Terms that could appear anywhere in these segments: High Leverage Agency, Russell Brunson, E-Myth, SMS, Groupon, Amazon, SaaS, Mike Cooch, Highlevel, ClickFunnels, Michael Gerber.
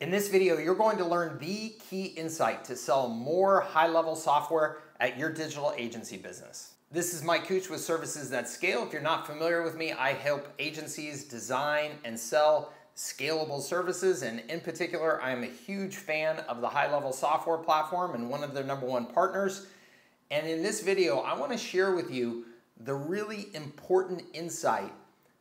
In this video, you're going to learn the key insight to sell more high-level software at your digital agency business. This is Mike Cooch with Services That Scale. If you're not familiar with me, I help agencies design and sell scalable services. And in particular, I am a huge fan of the high-level software platform and one of their #1 partners. And in this video, I want to share with you the really important insight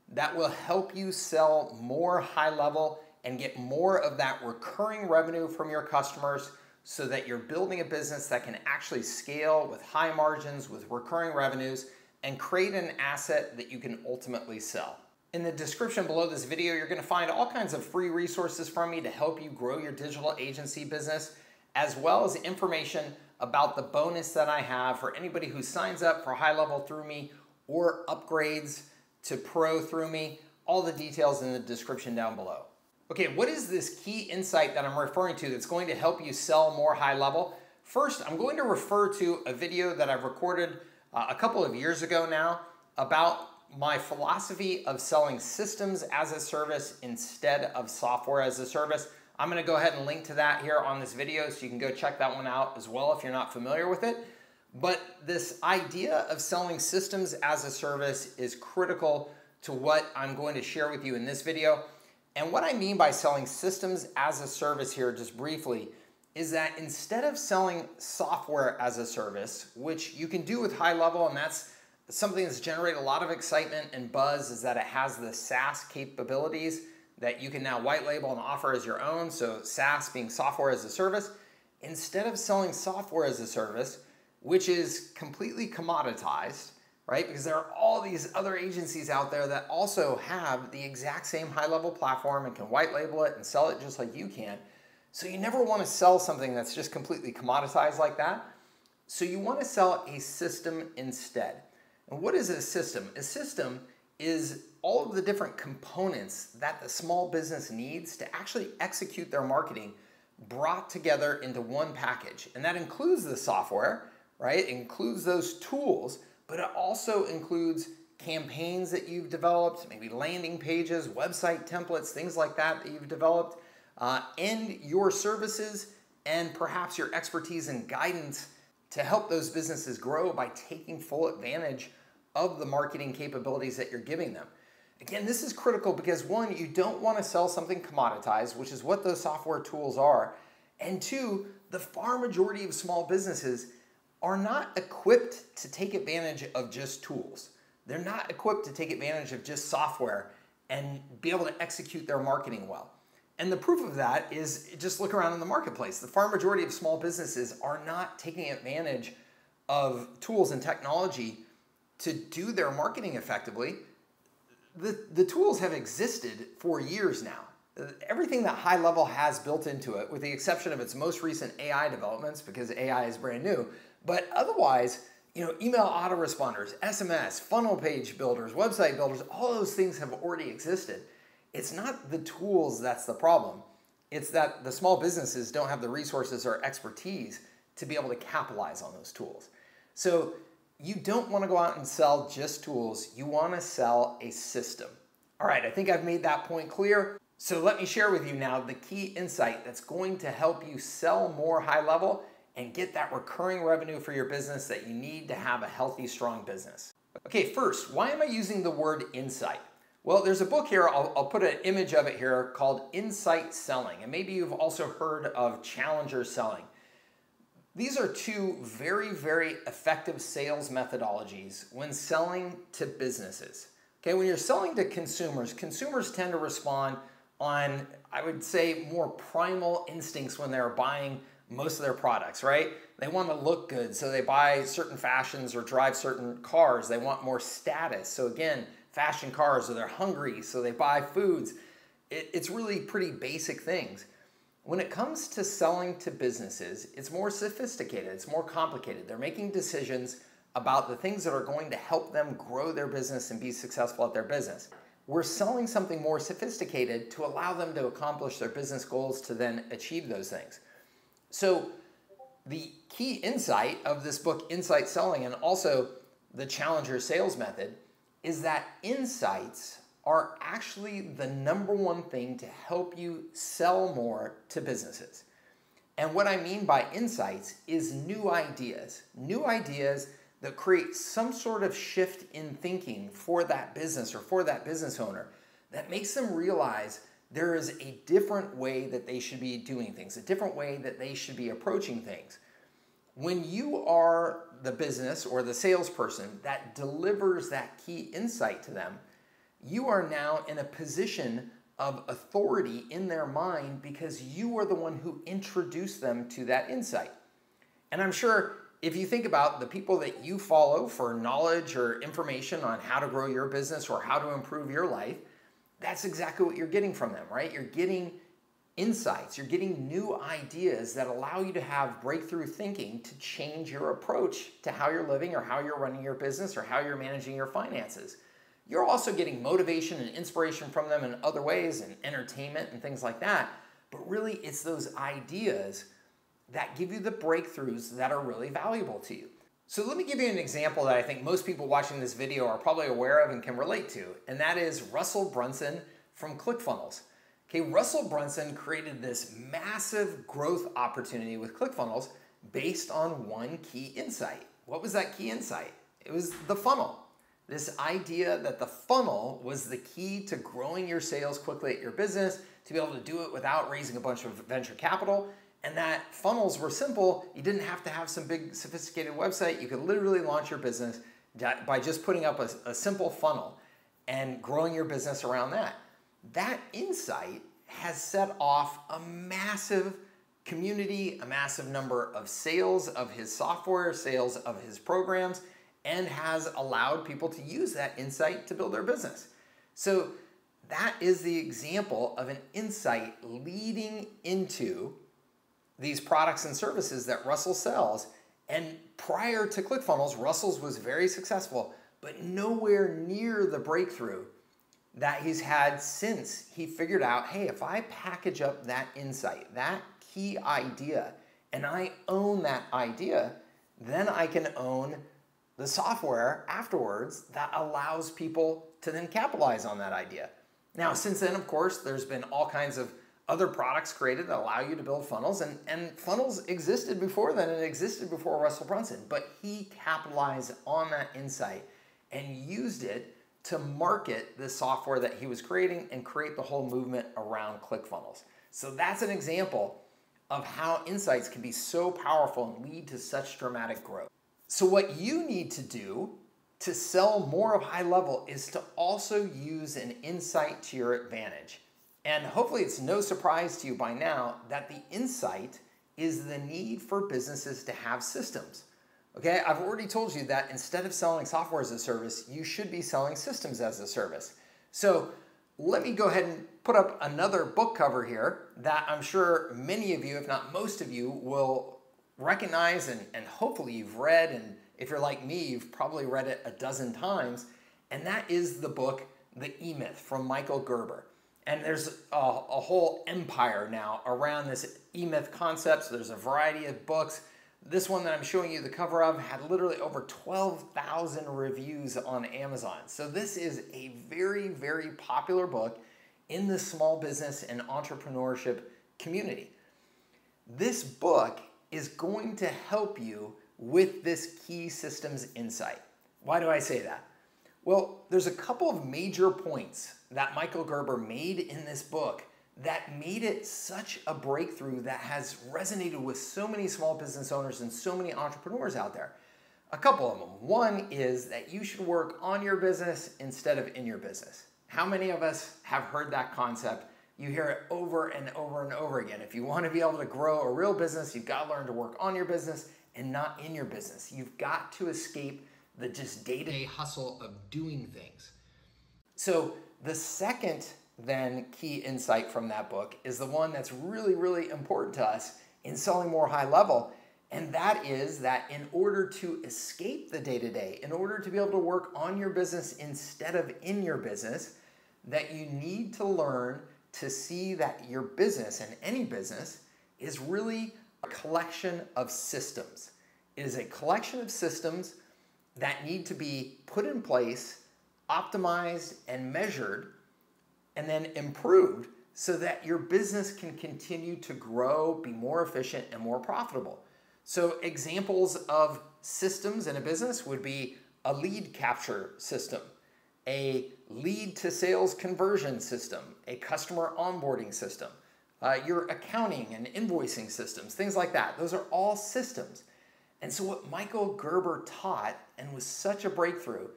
that will help you sell more high-level and get more of that recurring revenue from your customers so that you're building a business that can actually scale with high margins, with recurring revenues, and create an asset that you can ultimately sell. In the description below this video, you're going to find all kinds of free resources from me to help you grow your digital agency business, as well as information about the bonus that I have for anybody who signs up for high level through me or upgrades to pro through me. All the details in the description down below. Okay, what is this key insight that I'm referring to that's going to help you sell more high level? First, I'm going to refer to a video that I've recorded a couple of years ago now about my philosophy of selling systems as a service instead of software as a service. I'm gonna go ahead and link to that here on this video so you can go check that one out as well if you're not familiar with it. But this idea of selling systems as a service is critical to what I'm going to share with you in this video. And what I mean by selling systems as a service here, just briefly, is that instead of selling software as a service, which you can do with high level, and that's something that's generated a lot of excitement and buzz, is that it has the SaaS capabilities that you can now white label and offer as your own. So SaaS being software as a service. Instead of selling software as a service, which is completely commoditized, right? Because there are all these other agencies out there that also have the exact same high-level platform and can white label it and sell it just like you can. So you never want to sell something that's just completely commoditized like that. So you want to sell a system instead. And what is a system? A system is all of the different components that the small business needs to actually execute their marketing brought together into one package. And that includes the software, right? It includes those tools, but it also includes campaigns that you've developed, maybe landing pages, website templates, things like that that you've developed, and your services and perhaps your expertise and guidance to help those businesses grow by taking full advantage of the marketing capabilities that you're giving them. Again, this is critical because one, you don't want to sell something commoditized, which is what those software tools are, and two, the far majority of small businesses are not equipped to take advantage of just tools. They're not equipped to take advantage of just software and be able to execute their marketing well. And the proof of that is just look around in the marketplace. The far majority of small businesses are not taking advantage of tools and technology to do their marketing effectively. The tools have existed for years now. Everything that high level has built into it, with the exception of its most recent AI developments, because AI is brand new. But otherwise, you know, email autoresponders, SMS, funnel page builders, website builders, all those things have already existed. It's not the tools that's the problem. It's that the small businesses don't have the resources or expertise to be able to capitalize on those tools. So you don't want to go out and sell just tools. You want to sell a system. All right, I think I've made that point clear. So let me share with you now the key insight that's going to help you sell more high level and get that recurring revenue for your business that you need to have a healthy, strong business. Okay, first, why am I using the word insight? Well, there's a book here, I'll put an image of it here, called Insight Selling. And maybe you've also heard of Challenger Selling. These are two very, very effective sales methodologies when selling to businesses. Okay, when you're selling to consumers, consumers tend to respond on, I would say, more primal instincts when they're buying most of their products, right? They want to look good, so they buy certain fashions or drive certain cars. They want more status. So again, fashion cars, or they're hungry, so they buy foods. It's really pretty basic things. When it comes to selling to businesses, it's more sophisticated. It's more complicated. They're making decisions about the things that are going to help them grow their business and be successful at their business. We're selling something more sophisticated to allow them to accomplish their business goals to then achieve those things. So the key insight of this book, Insight Selling, and also the Challenger Sales Method, is that insights are actually the number one thing to help you sell more to businesses. And what I mean by insights is new ideas that create some sort of shift in thinking for that business or for that business owner that makes them realize there is a different way that they should be doing things, a different way that they should be approaching things. When you are the business or the salesperson that delivers that key insight to them, you are now in a position of authority in their mind because you are the one who introduced them to that insight. And I'm sure if you think about the people that you follow for knowledge or information on how to grow your business or how to improve your life, that's exactly what you're getting from them, right? You're getting insights, you're getting new ideas that allow you to have breakthrough thinking to change your approach to how you're living or how you're running your business or how you're managing your finances. You're also getting motivation and inspiration from them in other ways and entertainment and things like that. But really, it's those ideas that give you the breakthroughs that are really valuable to you. So let me give you an example that I think most people watching this video are probably aware of and can relate to, and that is Russell Brunson from ClickFunnels. Okay, Russell Brunson created this massive growth opportunity with ClickFunnels based on one key insight. What was that key insight? It was the funnel. This idea that the funnel was the key to growing your sales quickly at your business, to be able to do it without raising a bunch of venture capital, and that funnels were simple. You didn't have to have some big sophisticated website. You could literally launch your business by just putting up a simple funnel and growing your business around that. That insight has set off a massive community, a massive number of sales of his software, sales of his programs, and has allowed people to use that insight to build their business. So that is the example of an insight leading into these products and services that Russell sells. And prior to ClickFunnels, Russell's was very successful, but nowhere near the breakthrough that he's had since he figured out, hey, if I package up that insight, that key idea, and I own that idea, then I can own the software afterwards that allows people to then capitalize on that idea. Now, since then, of course, there's been all kinds of other products created that allow you to build funnels, and funnels existed before then, and it existed before Russell Brunson, but he capitalized on that insight and used it to market the software that he was creating and create the whole movement around ClickFunnels. So that's an example of how insights can be so powerful and lead to such dramatic growth. So what you need to do to sell more of high level is to also use an insight to your advantage. And hopefully it's no surprise to you by now that the insight is the need for businesses to have systems. Okay, I've already told you that instead of selling software as a service, you should be selling systems as a service. So let me go ahead and put up another book cover here that I'm sure many of you, if not most of you, will recognize and hopefully you've read, and if you're like me, you've probably read it a dozen times, and that is the book, The E-Myth from Michael Gerber. And there's a whole empire now around this E-Myth concept, so there's a variety of books. This one that I'm showing you the cover of had literally over 12,000 reviews on Amazon. So this is a very, very popular book in the small business and entrepreneurship community. This book is going to help you with this key systems insight. Why do I say that? Well, there's a couple of major points that Michael Gerber made in this book that made it such a breakthrough that has resonated with so many small business owners and so many entrepreneurs out there. A couple of them. One is that you should work on your business instead of in your business. How many of us have heard that concept? You hear it over and over and over again. If you want to be able to grow a real business, you've got to learn to work on your business and not in your business. You've got to escape the just day-to-day hustle of doing things. So the second then key insight from that book is the one that's really, really important to us in selling more high level. And that is that in order to escape the day-to-day, in order to be able to work on your business instead of in your business, that you need to learn to see that your business, and any business, is really a collection of systems. It is a collection of systems that need to be put in place, optimized, and measured and then improved so that your business can continue to grow, be more efficient, and more profitable. So examples of systems in a business would be a lead capture system, a lead to sales conversion system, a customer onboarding system, your accounting and invoicing systems, things like that. Those are all systems. And so what Michael Gerber taught, and was such a breakthrough,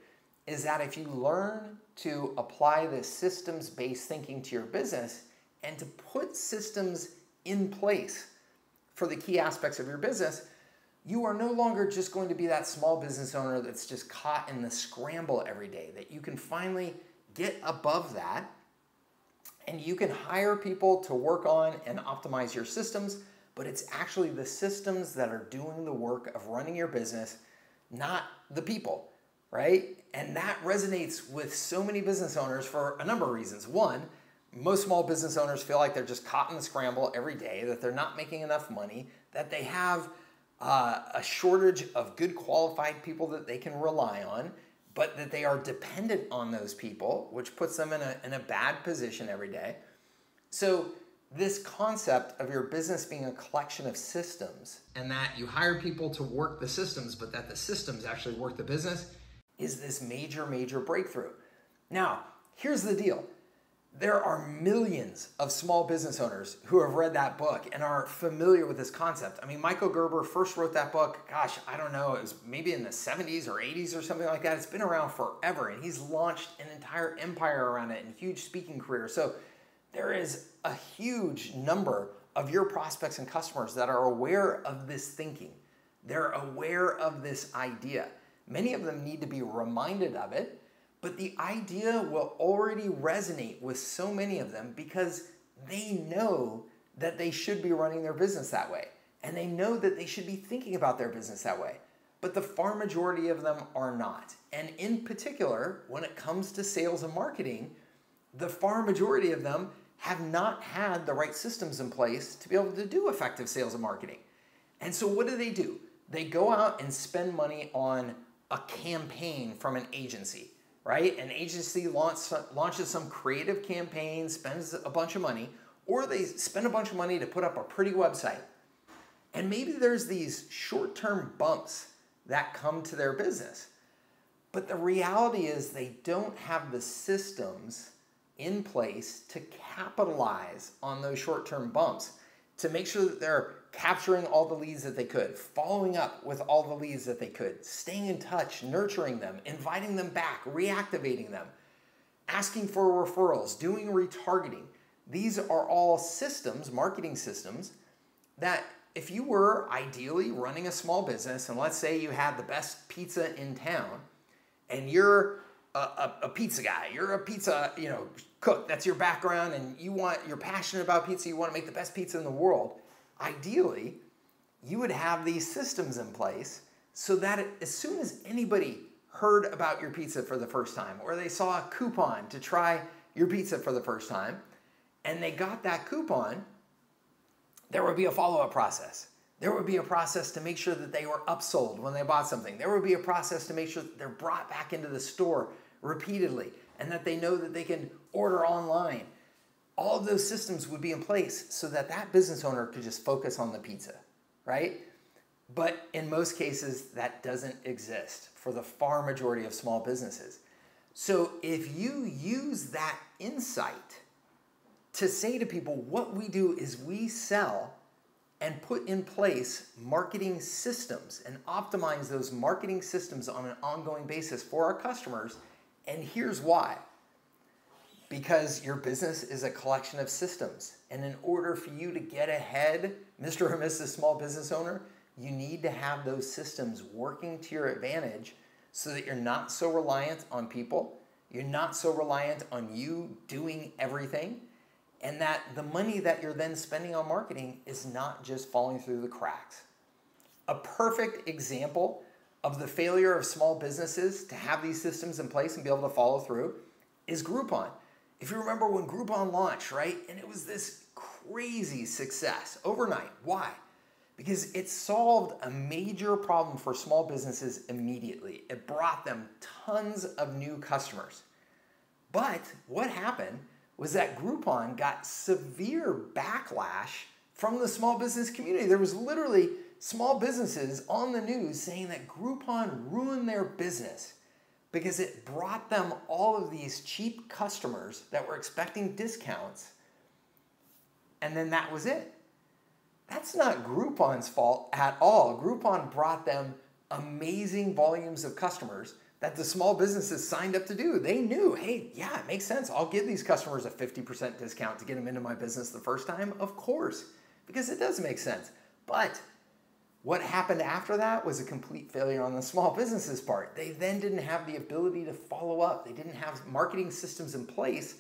is that if you learn to apply this systems-based thinking to your business and to put systems in place for the key aspects of your business, you are no longer just going to be that small business owner that's just caught in the scramble every day, that you can finally get above that and you can hire people to work on and optimize your systems, but it's actually the systems that are doing the work of running your business, not the people, right? And that resonates with so many business owners for a number of reasons. One, most small business owners feel like they're just caught in the scramble every day, that they're not making enough money, that they have a shortage of good qualified people that they can rely on, but that they are dependent on those people, which puts them in a bad position every day. So this concept of your business being a collection of systems, and that you hire people to work the systems, but that the systems actually work the business, is this major, major breakthrough. Now, here's the deal. There are millions of small business owners who have read that book and are familiar with this concept. I mean, Michael Gerber first wrote that book, gosh, I don't know, it was maybe in the 70s or 80s or something like that. It's been around forever, and he's launched an entire empire around it and huge speaking career. So there is a huge number of your prospects and customers that are aware of this thinking. They're aware of this idea. Many of them need to be reminded of it, but the idea will already resonate with so many of them because they know that they should be running their business that way, and they know that they should be thinking about their business that way. But the far majority of them are not. And in particular, when it comes to sales and marketing, the far majority of them have not had the right systems in place to be able to do effective sales and marketing. And so what do? They go out and spend money on a campaign from an agency, right? An agency launches some creative campaign, spends a bunch of money, or they spend a bunch of money to put up a pretty website. And maybe there's these short-term bumps that come to their business. But the reality is they don't have the systems in place to capitalize on those short-term bumps, to make sure that they're capturing all the leads that they could, following up with all the leads that they could, staying in touch, nurturing them, inviting them back, reactivating them, asking for referrals, doing retargeting. These are all systems, marketing systems, that if you were ideally running a small business, and let's say you had the best pizza in town, and you're a pizza guy, you're a pizza cook, that's your background, and you're passionate about pizza, you want to make the best pizza in the world, ideally, you would have these systems in place so that as soon as anybody heard about your pizza for the first time, or they saw a coupon to try your pizza for the first time, and they got that coupon, there would be a follow-up process. There would be a process to make sure that they were upsold when they bought something. There would be a process to make sure that they're brought back into the store repeatedly and that they know that they can order online. All of those systems would be in place so that that business owner could just focus on the pizza, right? But in most cases, that doesn't exist for the far majority of small businesses. So if you use that insight to say to people, what we do is we sell and put in place marketing systems and optimize those marketing systems on an ongoing basis for our customers, and here's why. Because your business is a collection of systems. And in order for you to get ahead, Mr. or Mrs. Small Business Owner, you need to have those systems working to your advantage so that you're not so reliant on people, you're not so reliant on you doing everything, and that the money that you're then spending on marketing is not just falling through the cracks. A perfect example of the failure of small businesses to have these systems in place and be able to follow through is Groupon. If you remember when Groupon launched, right? And it was this crazy success overnight. Why? Because it solved a major problem for small businesses immediately. It brought them tons of new customers. But what happened was that Groupon got severe backlash from the small business community. There was literally small businesses on the news saying that Groupon ruined their business because it brought them all of these cheap customers that were expecting discounts, and then that was it. That's not Groupon's fault at all. Groupon brought them amazing volumes of customers that the small businesses signed up to do. They knew, hey, yeah, it makes sense. I'll give these customers a 50% discount to get them into my business the first time, of course, because it does make sense. But what happened after that was a complete failure on the small businesses' part. They then didn't have the ability to follow up. They didn't have marketing systems in place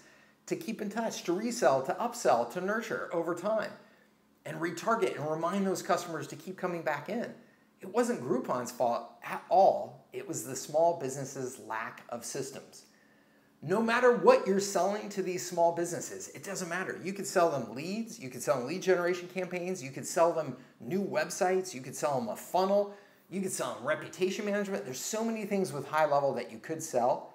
to keep in touch, to resell, to upsell, to nurture over time, and retarget and remind those customers to keep coming back in. It wasn't Groupon's fault at all. It was the small businesses' lack of systems. No matter what you're selling to these small businesses, it doesn't matter. You could sell them leads, you could sell them lead generation campaigns, you could sell them new websites, you could sell them a funnel, you could sell them reputation management. There's so many things with high level that you could sell,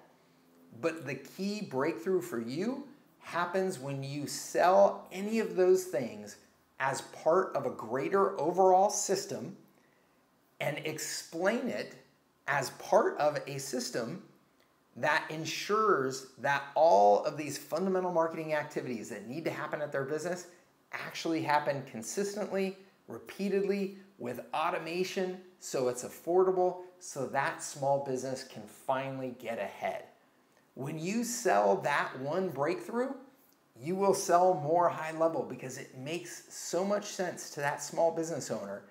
but the key breakthrough for you happens when you sell any of those things as part of a greater overall system and explain it as part of a system that ensures that all of these fundamental marketing activities that need to happen at their business actually happen consistently, repeatedly, with automation, so it's affordable, so that small business can finally get ahead. When you sell that one breakthrough, you will sell more high level because it makes so much sense to that small business owner.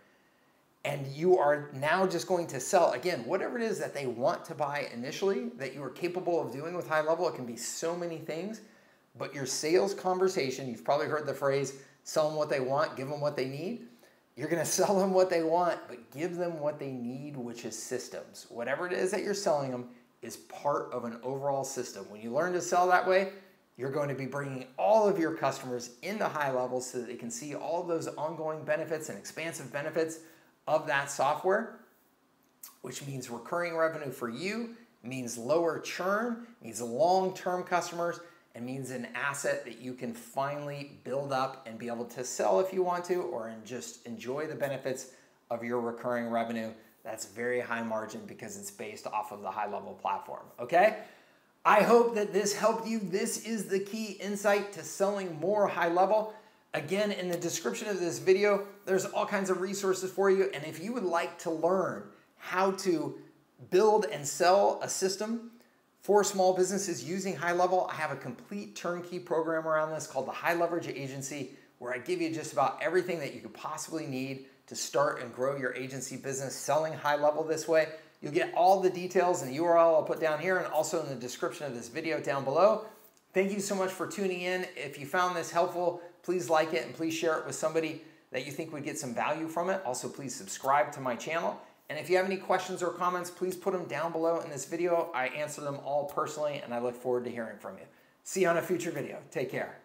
And you are now just going to sell, again, whatever it is that they want to buy initially that you are capable of doing with high level. It can be so many things, but your sales conversation, you've probably heard the phrase, sell them what they want, give them what they need. You're going to sell them what they want, but give them what they need, which is systems. Whatever it is that you're selling them is part of an overall system. When you learn to sell that way, you're going to be bringing all of your customers into high level so that they can see all of those ongoing benefits and expansive benefits of that software, which means recurring revenue for you, means lower churn, means long-term customers, and means an asset that you can finally build up and be able to sell if you want to, or just enjoy the benefits of your recurring revenue. That's very high margin because it's based off of the high level platform, okay? I hope that this helped you. This is the key insight to selling more high level. Again, in the description of this video, there's all kinds of resources for you. And if you would like to learn how to build and sell a system for small businesses using high level, I have a complete turnkey program around this called the High Leverage Agency, where I give you just about everything that you could possibly need to start and grow your agency business selling high level this way. You'll get all the details and the URL I'll put down here and also in the description of this video down below. Thank you so much for tuning in. If you found this helpful, please like it and please share it with somebody that you think would get some value from it. Also, please subscribe to my channel. And if you have any questions or comments, please put them down below in this video. I answer them all personally and I look forward to hearing from you. See you on a future video. Take care.